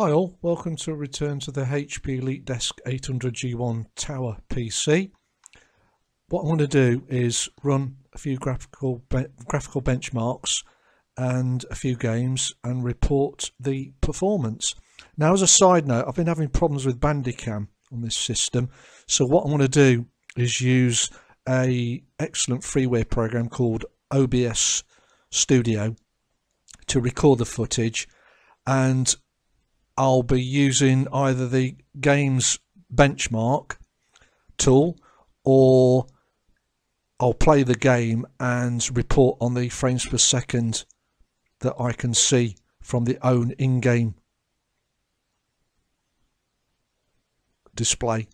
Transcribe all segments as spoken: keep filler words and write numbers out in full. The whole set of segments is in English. Hi all, welcome to a return to the H P Elite Desk eight hundred G one Tower P C. What I'm going to do is run a few graphical be graphical benchmarks and a few games and report the performance. Now, as a side note, I've been having problems with Bandicam on this system, so what I'm going to do is use a excellent freeware program called O B S Studio to record the footage, and I'll be using either the games benchmark tool, or I'll play the game and report on the frames per second that I can see from the own in-game display.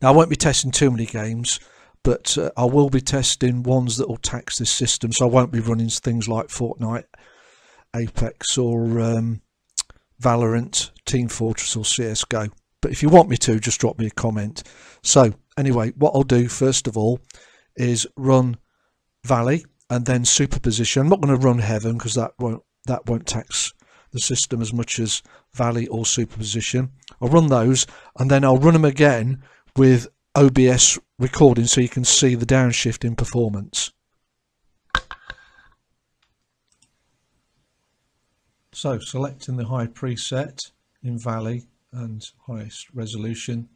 Now, I won't be testing too many games, but uh, I will be testing ones that will tax this system, so I won't be running things like Fortnite, Apex, or um, Valorant, Team Fortress, or C S G O. But if you want me to, just drop me a comment. So anyway, what I'll do first of all is run Valley and then Superposition. I'm not going to run Heaven because that won't that won't tax the system as much as Valley or Superposition. I'll run those and then I'll run them again with O B S recording so you can see the downshift in performance. So selecting the high preset in Valley and highest resolution,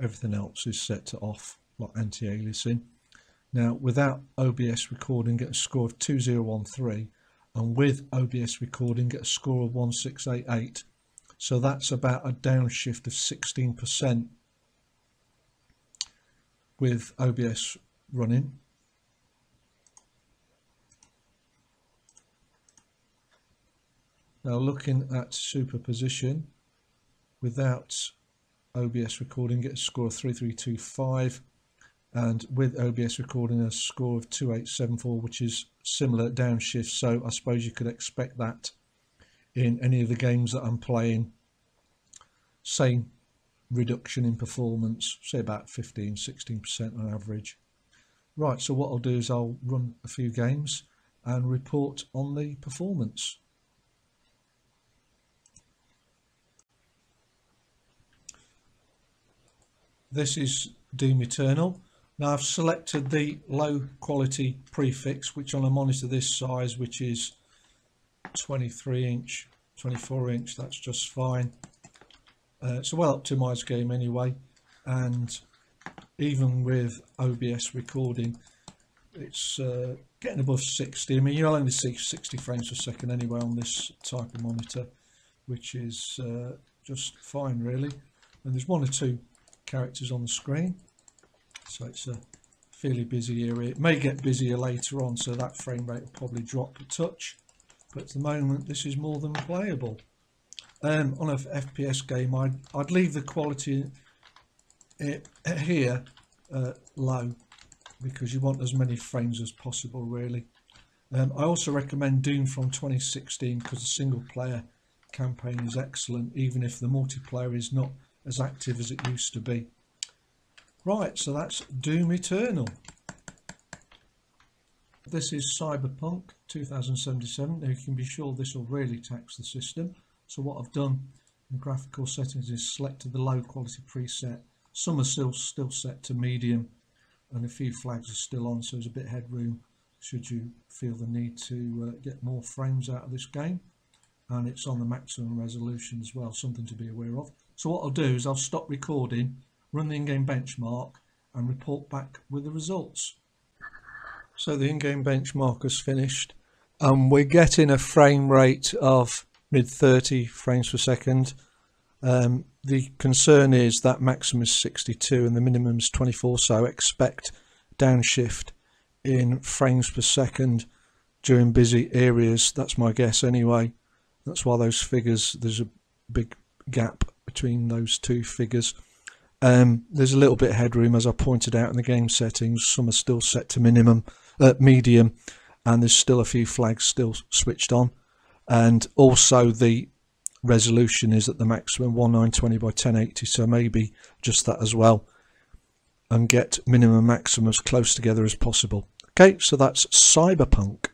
everything else is set to off, like anti-aliasing. Now, without O B S recording, get a score of two zero one three, and with O B S recording, get a score of one six eight eight. So that's about a downshift of sixteen percent with O B S running. Now, looking at Superposition, without O B S recording, get a score of three three two five, and with O B S recording, a score of two eight seven four, which is similar downshift. So I suppose you could expect that in any of the games that I'm playing, same reduction in performance, say about fifteen to sixteen percent on average. Right, so what I'll do is I'll run a few games and report on the performance. This is Doom Eternal. Now, I've selected the low quality prefix, which on a monitor this size, which is twenty-three inch, twenty-four inch, that's just fine. Uh, it's a well optimized game anyway, and even with O B S recording, it's uh, getting above sixty. I mean, you'll only see sixty frames per second anyway on this type of monitor, which is uh, just fine really. And there's one or two characters on the screen, so it's a fairly busy area. It may get busier later on, so that frame rate will probably drop a touch, but at the moment this is more than playable. Um, on an F P S game, I'd, I'd leave the quality it, here uh, low, because you want as many frames as possible really. Um, I also recommend Doom from twenty sixteen because the single player campaign is excellent, even if the multiplayer is not as active as it used to be. Right, so that's Doom Eternal. This is Cyberpunk twenty seventy-seven. Now, you can be sure this will really tax the system. So what I've done in graphical settings is selected the low quality preset. Some are still, still set to medium, and a few flags are still on, so there's a bit of headroom should you feel the need to uh, get more frames out of this game. And it's on the maximum resolution as well, something to be aware of. So what I'll do is I'll stop recording, run the in-game benchmark, and report back with the results. So the in-game benchmark is finished, and we're getting a frame rate of mid thirty frames per second. Um, the concern is that maximum is sixty-two and the minimum is twenty-four, so expect downshift in frames per second during busy areas. That's my guess anyway. That's why those figures, there's a big gap between those two figures. Um, there's a little bit of headroom, as I pointed out, in the game settings. Some are still set to minimum, uh, medium, and there's still a few flags still switched on. And also the resolution is at the maximum, nineteen twenty by ten eighty, so maybe just that as well, and get minimum and maximum as close together as possible. Okay, so that's Cyberpunk.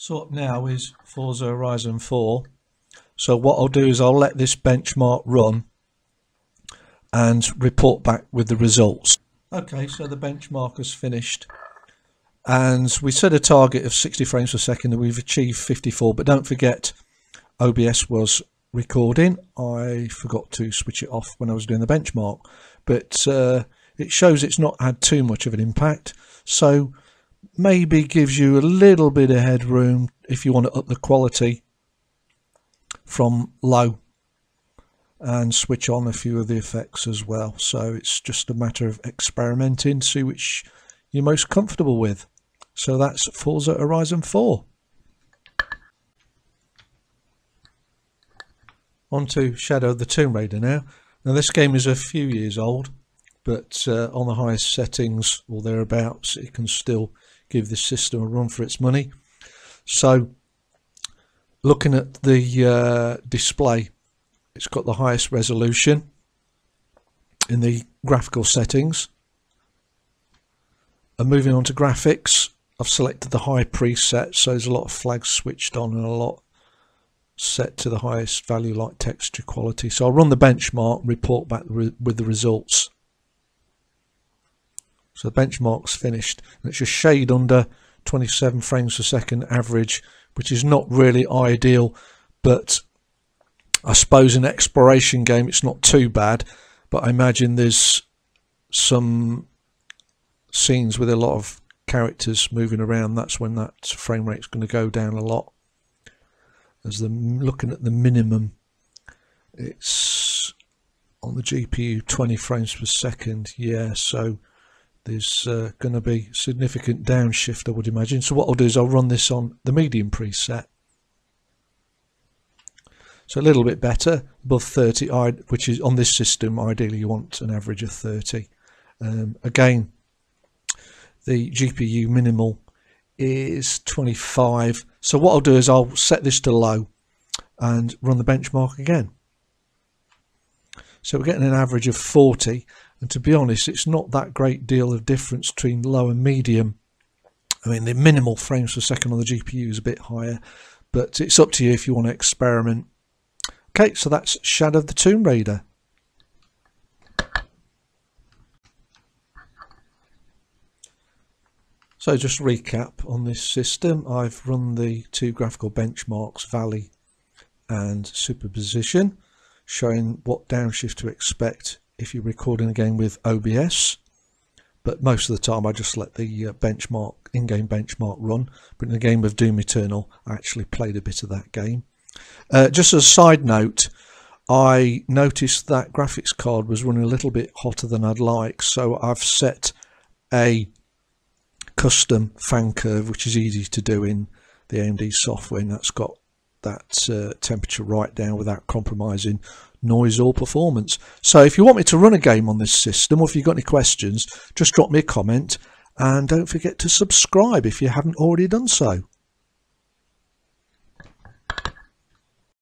So up now is Forza Horizon four. So what I'll do is I'll let this benchmark run and report back with the results. Okay, so the benchmark has finished, and we set a target of sixty frames per second and we've achieved fifty-four, but don't forget O B S was recording. I forgot to switch it off when I was doing the benchmark, but uh, it shows it's not had too much of an impact, so maybe gives you a little bit of headroom if you want to up the quality from low and switch on a few of the effects as well. So it's just a matter of experimenting, see which you're most comfortable with. So that's Forza Horizon four. On to Shadow of the Tomb Raider now. Now this game is a few years old, but uh, on the highest settings or thereabouts, it can still give this system a run for its money. So looking at the uh, display, it's got the highest resolution in the graphical settings. And moving on to graphics, I've selected the high preset, so there's a lot of flags switched on and a lot set to the highest value like texture quality. So I'll run the benchmark and report back with the results. So the benchmark's finished, and it's a shade under twenty-seven frames per second average, which is not really ideal, but I suppose in an exploration game it's not too bad. But I imagine there's some scenes with a lot of characters moving around, that's when that frame rate's going to go down a lot. As the looking at the minimum, it's on the G P U twenty frames per second. Yeah, so there's uh, going to be significant downshift, I would imagine. So what I'll do is I'll run this on the medium preset. So a little bit better, above thirty, which is on this system, ideally you want an average of thirty. Um, again, the G P U minimal is twenty-five. So what I'll do is I'll set this to low and run the benchmark again. So we're getting an average of forty. And to be honest, it's not that great deal of difference between low and medium. I mean, the minimal frames per second on the G P U is a bit higher, but it's up to you if you want to experiment. Okay, so that's Shadow of the Tomb Raider. So just to recap on this system, I've run the two graphical benchmarks, Valley and Superposition, showing what downshift to expect if you're recording a game with O B S, but most of the time I just let the benchmark, in-game benchmark run. But in the game of Doom Eternal, I actually played a bit of that game. Uh, just as a side note, I noticed that graphics card was running a little bit hotter than I'd like, so I've set a custom fan curve, which is easy to do in the A M D software, and that's got that uh, temperature right down without compromising noise or performance. So if you want me to run a game on this system, or if you've got any questions, just drop me a comment, and don't forget to subscribe if you haven't already done so.